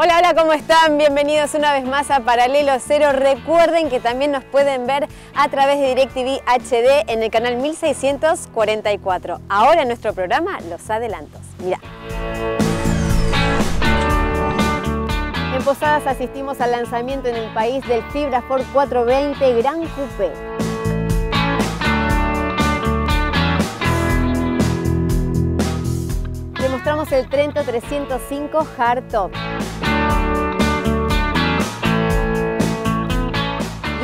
Hola, hola, ¿cómo están? Bienvenidos una vez más a Paralelo Cero. Recuerden que también nos pueden ver a través de DirecTV HD en el canal 1644. Ahora en nuestro programa, los adelantos. Mirá. En Posadas asistimos al lanzamiento en el país del Fibrafort 420 Gran Coupé. Le mostramos el Trento 305 Hardtop.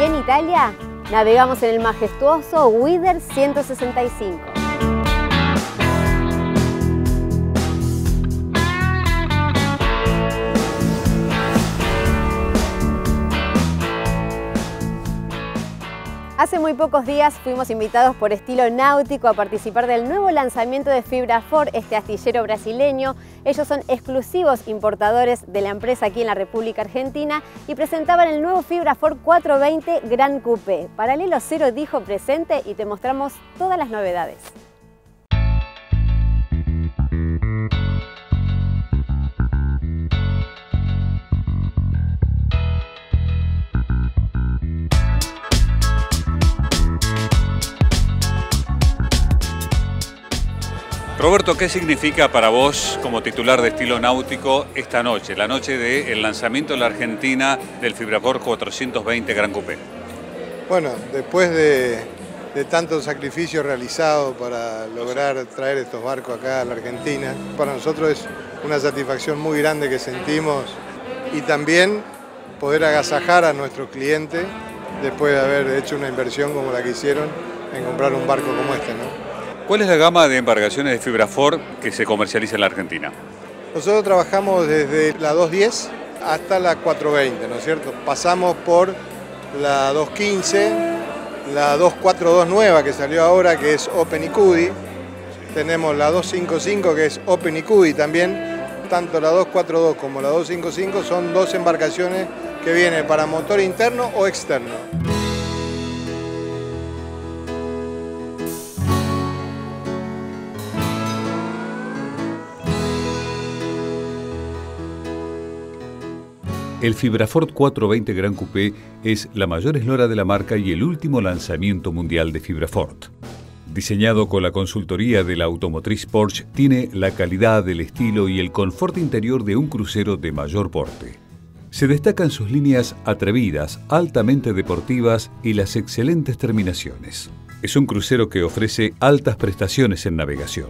Y en Italia navegamos en el majestuoso Wider 165. Hace muy pocos días fuimos invitados por Estilo Náutico a participar del nuevo lanzamiento de Fibrafort, este astillero brasileño. Ellos son exclusivos importadores de la empresa aquí en la República Argentina y presentaban el nuevo Fibrafort 420 Gran Coupé. Paralelo Cero dijo presente y te mostramos todas las novedades. Roberto, ¿qué significa para vos como titular de Estilo Náutico esta noche, la noche del lanzamiento en la Argentina del Fibrafort 420 Gran Coupé? Bueno, después de tanto sacrificio realizado para lograr traer estos barcos acá a la Argentina, para nosotros es una satisfacción muy grande que sentimos y también poder agasajar a nuestros clientes después de haber hecho una inversión como la que hicieron en comprar un barco como este, ¿no? ¿Cuál es la gama de embarcaciones de Fibrafort que se comercializa en la Argentina? Nosotros trabajamos desde la 210 hasta la 420, ¿no es cierto? Pasamos por la 215, la 242 nueva que salió ahora, que es Open Icudi. Tenemos la 255, que es Open Icudi también. Tanto la 242 como la 255 son dos embarcaciones que vienen para motor interno o externo. El Fibrafort 420 Gran Coupé es la mayor eslora de la marca y el último lanzamiento mundial de Fibrafort. Diseñado con la consultoría de la automotriz Porsche, tiene la calidad, el estilo y el confort interior de un crucero de mayor porte. Se destacan sus líneas atrevidas, altamente deportivas y las excelentes terminaciones. Es un crucero que ofrece altas prestaciones en navegación.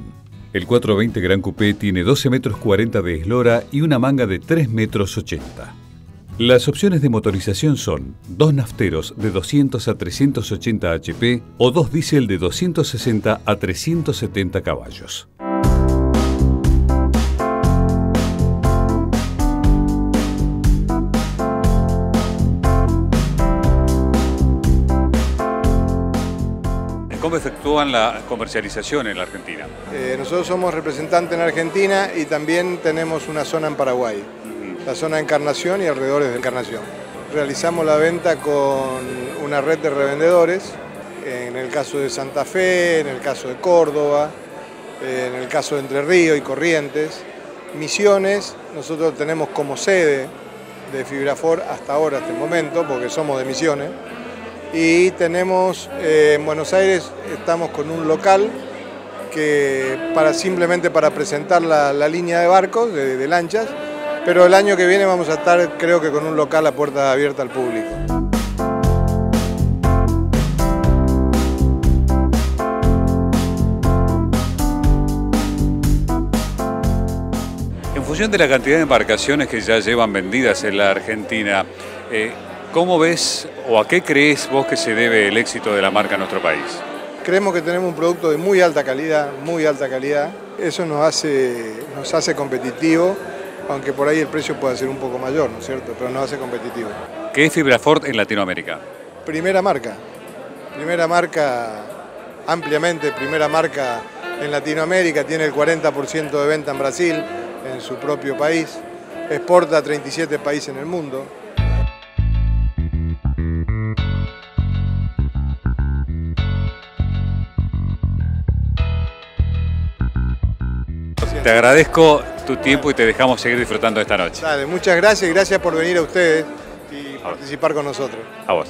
El 420 Gran Coupé tiene 12,40 metros de eslora y una manga de 3,80 metros. Las opciones de motorización son dos nafteros de 200 a 380 HP o dos diésel de 260 a 370 caballos. ¿Cómo efectúan la comercialización en la Argentina? Nosotros somos representantes en Argentina y también tenemos una zona en Paraguay. La zona de Encarnación y alrededores de Encarnación. Realizamos la venta con una red de revendedores, en el caso de Santa Fe, en el caso de Córdoba, en el caso de Entre Ríos y Corrientes. Misiones, nosotros tenemos como sede de Fibrafort hasta ahora, hasta el momento, porque somos de Misiones. Y tenemos, en Buenos Aires, estamos con un local que simplemente para presentar la línea de barcos, de lanchas. Pero el año que viene vamos a estar, creo que con un local a puerta abierta al público. En función de la cantidad de embarcaciones que ya llevan vendidas en la Argentina, ¿cómo ves o a qué crees vos que se debe el éxito de la marca en nuestro país? Creemos que tenemos un producto de muy alta calidad, muy alta calidad. Eso nos hace competitivos. Aunque por ahí el precio puede ser un poco mayor, ¿no es cierto? Pero nos hace competitivo. ¿Qué es Fibrafort en Latinoamérica? Primera marca ampliamente, primera marca en Latinoamérica, tiene el 40% de venta en Brasil, en su propio país, exporta a 37 países en el mundo. Te agradezco tu tiempo y te dejamos seguir disfrutando esta noche. Dale, muchas gracias y gracias por venir a ustedes y participar con nosotros. A vos.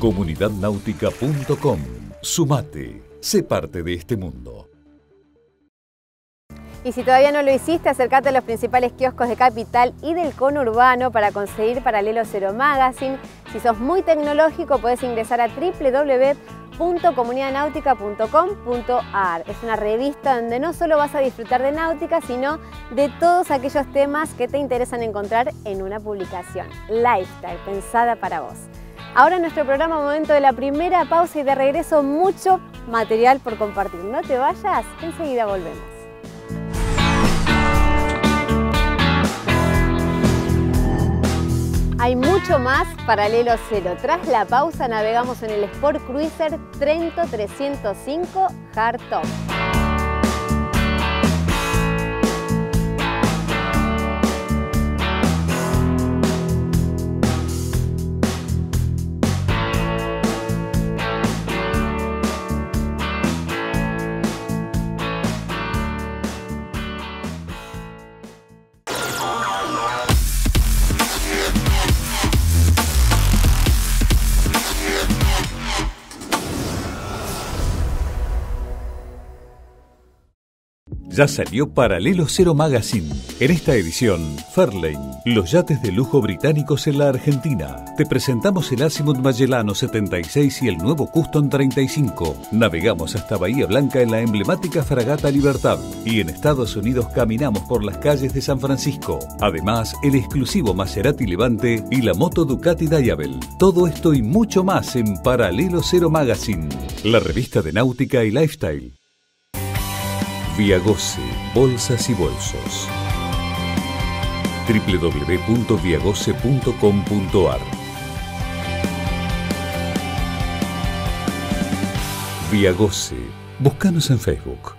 ComunidadNáutica.com. Sumate, sé parte de este mundo. Y si todavía no lo hiciste, acércate a los principales kioscos de Capital y del conurbano para conseguir Paralelo Cero Magazine. Si sos muy tecnológico, podés ingresar a www.comunidadnautica.com.ar. Es una revista donde no solo vas a disfrutar de náutica, sino de todos aquellos temas que te interesan encontrar en una publicación. Lifestyle, pensada para vos. Ahora en nuestro programa, momento de la primera pausa y de regreso, mucho material por compartir. No te vayas, enseguida volvemos. Hay mucho más Paralelo Cero. Tras la pausa navegamos en el Sport Cruiser Trento 305 Hardtop. Ya salió Paralelo Cero Magazine. En esta edición, Fairlane, los yates de lujo británicos en la Argentina. Te presentamos el Azimuth Magellano 76 y el nuevo Custom 35. Navegamos hasta Bahía Blanca en la emblemática Fragata Libertad. Y en Estados Unidos caminamos por las calles de San Francisco. Además, el exclusivo Maserati Levante y la moto Ducati Diabel. Todo esto y mucho más en Paralelo Cero Magazine, la revista de náutica y lifestyle. Viagose, bolsas y bolsos. www.viagose.com.ar. Viagose, búscanos en Facebook.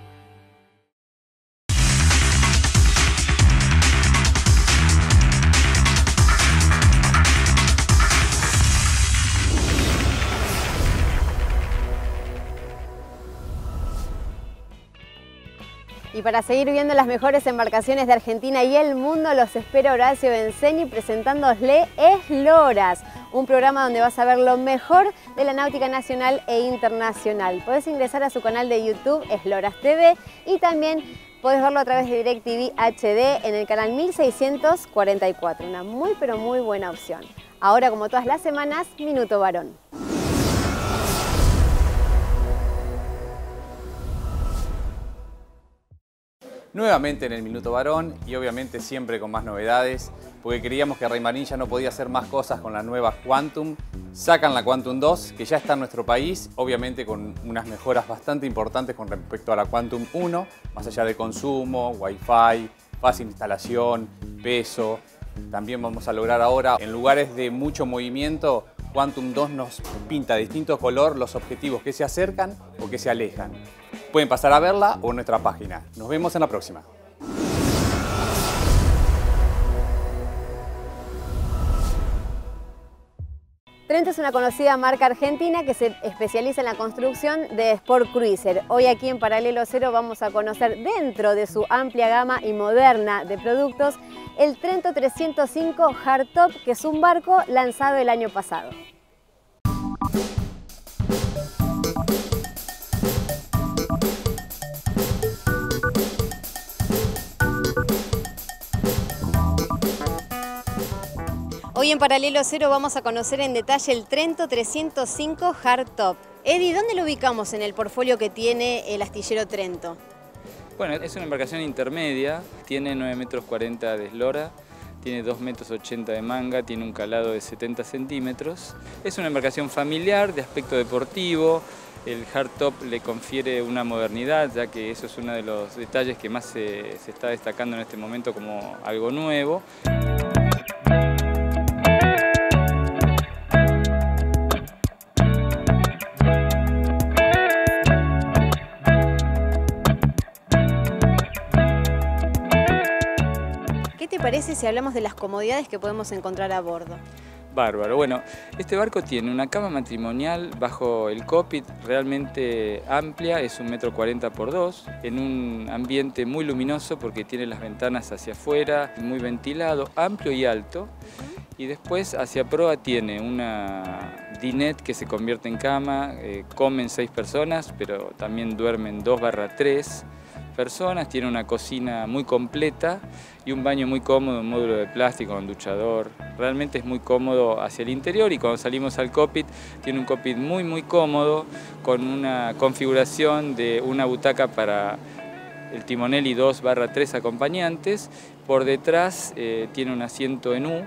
Y para seguir viendo las mejores embarcaciones de Argentina y el mundo, los espera Horacio Benzeni presentándosle Esloras, un programa donde vas a ver lo mejor de la náutica nacional e internacional. Podés ingresar a su canal de YouTube, Esloras TV, y también podés verlo a través de DirecTV HD en el canal 1644. Una muy, pero muy buena opción. Ahora, como todas las semanas, Minuto Varón. Nuevamente en el Minuto Varón y obviamente siempre con más novedades, porque creíamos que Raymarine ya no podía hacer más cosas con la nueva Quantum. Sacan la Quantum 2, que ya está en nuestro país, obviamente con unas mejoras bastante importantes con respecto a la Quantum 1, más allá de consumo, wifi, fácil instalación, peso. También vamos a lograr ahora, en lugares de mucho movimiento, Quantum 2 nos pinta de distinto color los objetivos que se acercan o que se alejan. Pueden pasar a verla o en nuestra página. Nos vemos en la próxima. Trento es una conocida marca argentina que se especializa en la construcción de Sport Cruiser. Hoy aquí en Paralelo Cero vamos a conocer, dentro de su amplia gama y moderna de productos, el Trento 305 Hardtop, que es un barco lanzado el año pasado. Hoy en Paralelo Cero vamos a conocer en detalle el Trento 305 Hardtop. Eddie, ¿dónde lo ubicamos en el portfolio que tiene el astillero Trento? Bueno, es una embarcación intermedia, tiene 9,40 metros de eslora, tiene 2,80 metros de manga, tiene un calado de 70 centímetros. Es una embarcación familiar, de aspecto deportivo. El Hardtop le confiere una modernidad, ya que eso es uno de los detalles que más se está destacando en este momento como algo nuevo. parece si hablamos de las comodidades que podemos encontrar a bordo? Bárbaro. Bueno, este barco tiene una cama matrimonial bajo el cockpit realmente amplia, es 1,40 m por 2 en un ambiente muy luminoso porque tiene las ventanas hacia afuera, muy ventilado, amplio y alto. Y después hacia proa tiene una dinette que se convierte en cama, comen 6 personas, pero también duermen 2/3. Personas, tiene una cocina muy completa y un baño muy cómodo, un módulo de plástico, un duchador. Realmente es muy cómodo hacia el interior y cuando salimos al cockpit, tiene un cockpit muy muy cómodo con una configuración de una butaca para el timonel y 2/3 acompañantes. Por detrás tiene un asiento en U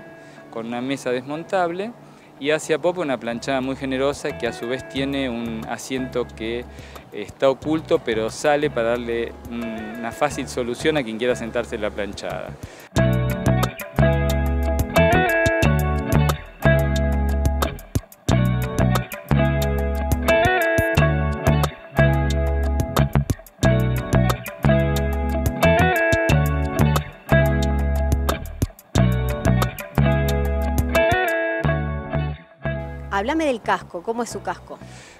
con una mesa desmontable y hacia popa una planchada muy generosa que a su vez tiene un asiento que está oculto pero sale para darle una fácil solución a quien quiera sentarse en la planchada. Háblame del casco, ¿cómo es su casco?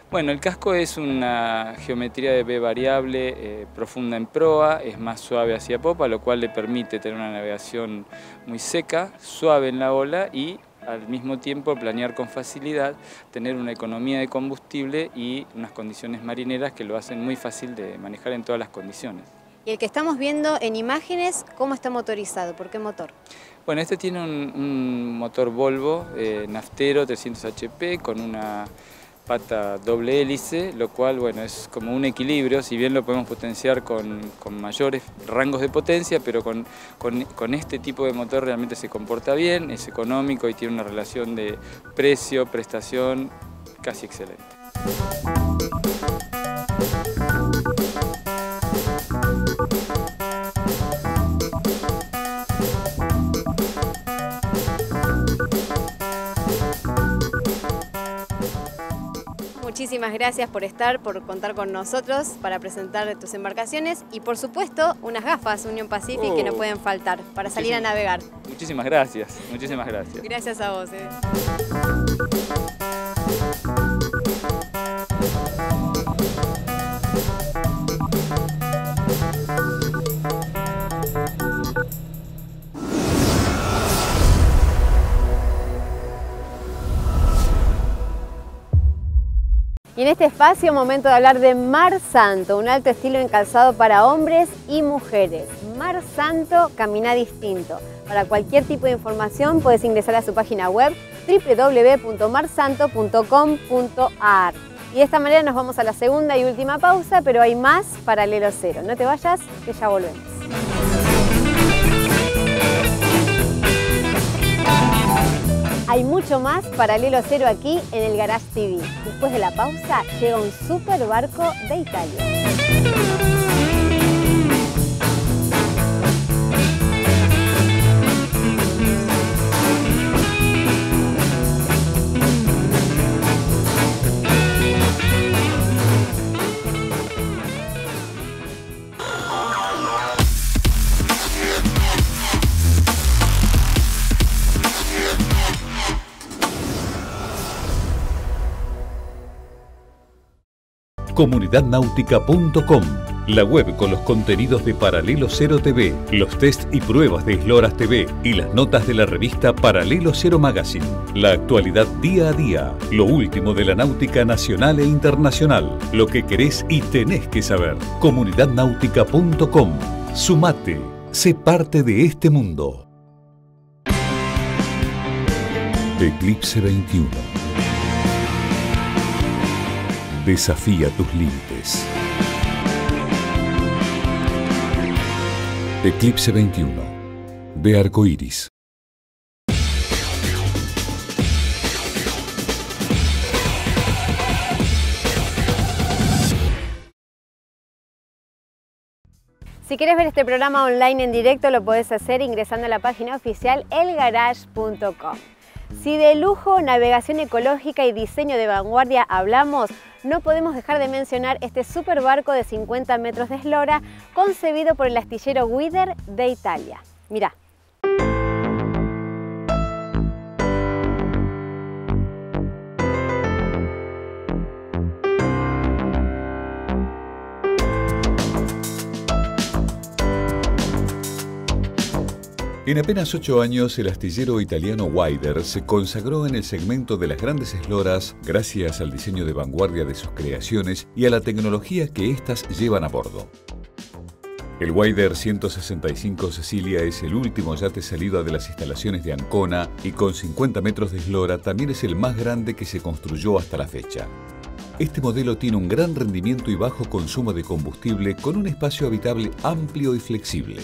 Bueno, el casco es una geometría de B variable profunda en proa, es más suave hacia popa, lo cual le permite tener una navegación muy seca, suave en la ola y al mismo tiempo planear con facilidad, tener una economía de combustible y unas condiciones marineras que lo hacen muy fácil de manejar en todas las condiciones. Y el que estamos viendo en imágenes, ¿cómo está motorizado? ¿Por qué motor? Bueno, este tiene un motor Volvo naftero 300 HP con una pata doble hélice, lo cual bueno, es como un equilibrio, si bien lo podemos potenciar con mayores rangos de potencia, pero con este tipo de motor realmente se comporta bien, es económico y tiene una relación de precio-prestación casi excelente. Muchísimas gracias por estar, por contar con nosotros para presentar tus embarcaciones y por supuesto unas gafas Unión Pacific que no pueden faltar para salir a navegar. Muchísimas gracias, muchísimas gracias. Gracias a vos. Y en este espacio, momento de hablar de Mar Santo, un alto estilo en calzado para hombres y mujeres. Mar Santo, camina distinto. Para cualquier tipo de información puedes ingresar a su página web www.marsanto.com.ar. Y de esta manera nos vamos a la segunda y última pausa, pero hay más Paralelo Cero. No te vayas, que ya volvemos. Hay mucho más Paralelo Cero aquí en El Garage TV. Después de la pausa llega un super barco de Italia. ComunidadNáutica.com, la web con los contenidos de Paralelo Cero TV, los test y pruebas de Esloras TV y las notas de la revista Paralelo Cero Magazine. La actualidad día a día, lo último de la náutica nacional e internacional, lo que querés y tenés que saber. ComunidadNáutica.com. Sumate, sé parte de este mundo. Eclipse 21. Desafía tus límites. Eclipse 21 de Arco Iris. Si quieres ver este programa online en directo, lo podés hacer ingresando a la página oficial elgarage.com. Si de lujo, navegación ecológica y diseño de vanguardia hablamos, no podemos dejar de mencionar este super barco de 50 metros de eslora concebido por el astillero Wider de Italia. Mirá. En apenas 8 años, el astillero italiano Wider se consagró en el segmento de las grandes esloras gracias al diseño de vanguardia de sus creaciones y a la tecnología que éstas llevan a bordo. El Wider 165 Cecilia es el último yate salida de las instalaciones de Ancona y con 50 metros de eslora también es el más grande que se construyó hasta la fecha. Este modelo tiene un gran rendimiento y bajo consumo de combustible con un espacio habitable amplio y flexible.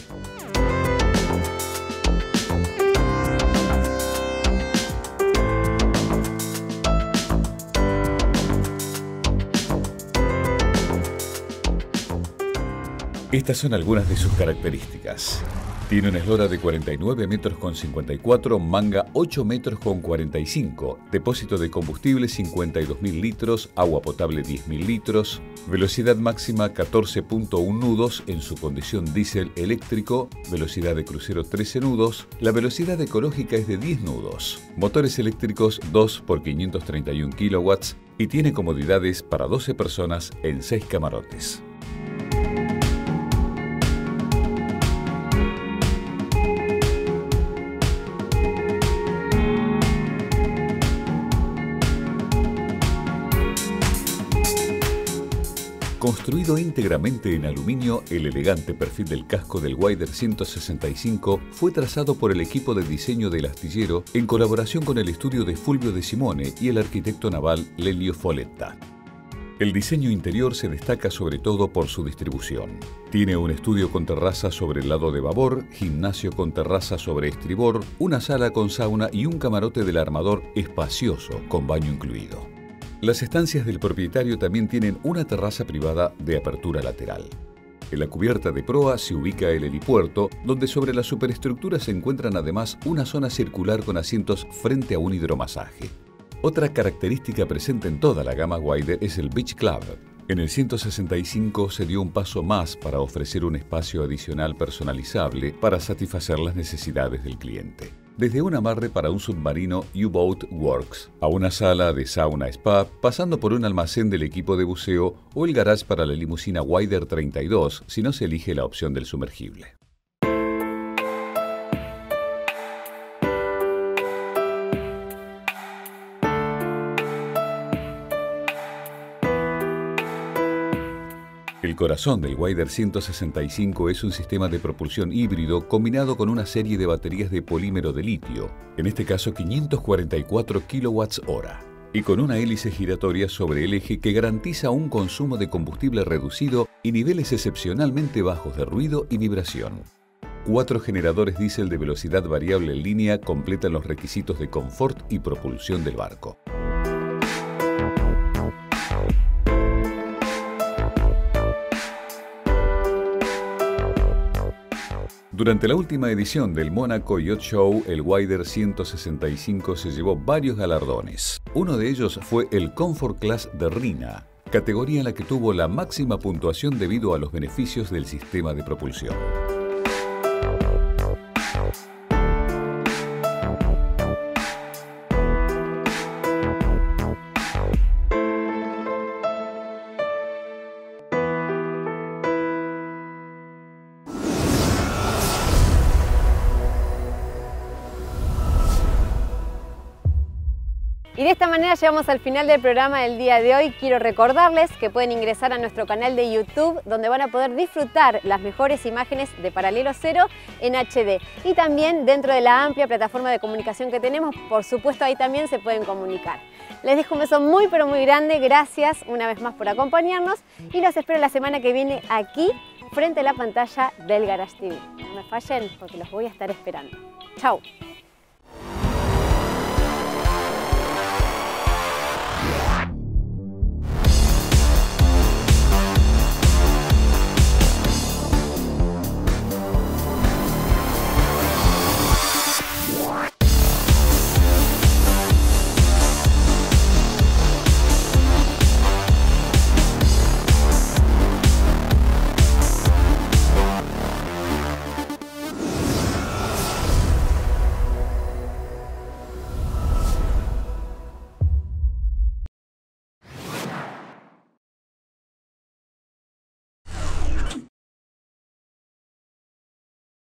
Estas son algunas de sus características. Tiene una eslora de 49 metros con 54, manga 8 metros con 45, depósito de combustible 52.000 litros, agua potable 10.000 litros, velocidad máxima 14.1 nudos en su condición diésel eléctrico, velocidad de crucero 13 nudos, la velocidad ecológica es de 10 nudos, motores eléctricos 2 x 531 kW y tiene comodidades para 12 personas en 6 camarotes. Construido íntegramente en aluminio, el elegante perfil del casco del Wider 165 fue trazado por el equipo de diseño del astillero en colaboración con el estudio de Fulvio De Simone y el arquitecto naval Lelio Folletta. El diseño interior se destaca sobre todo por su distribución. Tiene un estudio con terraza sobre el lado de babor, gimnasio con terraza sobre estribor, una sala con sauna y un camarote del armador espacioso con baño incluido. Las estancias del propietario también tienen una terraza privada de apertura lateral. En la cubierta de proa se ubica el helipuerto, donde sobre la superestructura se encuentran además una zona circular con asientos frente a un hidromasaje. Otra característica presente en toda la gama Wider es el Beach Club. En el 165 se dio un paso más para ofrecer un espacio adicional personalizable para satisfacer las necesidades del cliente. Desde un amarre para un submarino U-Boat Works, a una sala de sauna spa, pasando por un almacén del equipo de buceo o el garage para la limusina Wider 32, si no se elige la opción del sumergible. El corazón del Wider 165 es un sistema de propulsión híbrido combinado con una serie de baterías de polímero de litio, en este caso 544 kWh, y con una hélice giratoria sobre el eje que garantiza un consumo de combustible reducido y niveles excepcionalmente bajos de ruido y vibración. 4 generadores diésel de velocidad variable en línea completan los requisitos de confort y propulsión del barco. Durante la última edición del Monaco Yacht Show, el Wider 165 se llevó varios galardones. Uno de ellos fue el Comfort Class de Rina, categoría en la que tuvo la máxima puntuación debido a los beneficios del sistema de propulsión. Y de esta manera llegamos al final del programa del día de hoy. Quiero recordarles que pueden ingresar a nuestro canal de YouTube, donde van a poder disfrutar las mejores imágenes de Paralelo Cero en HD. Y también dentro de la amplia plataforma de comunicación que tenemos, por supuesto ahí también se pueden comunicar. Les dejo un beso muy pero muy grande, gracias una vez más por acompañarnos y los espero la semana que viene aquí, frente a la pantalla del Garage TV. No me fallen porque los voy a estar esperando. Chau.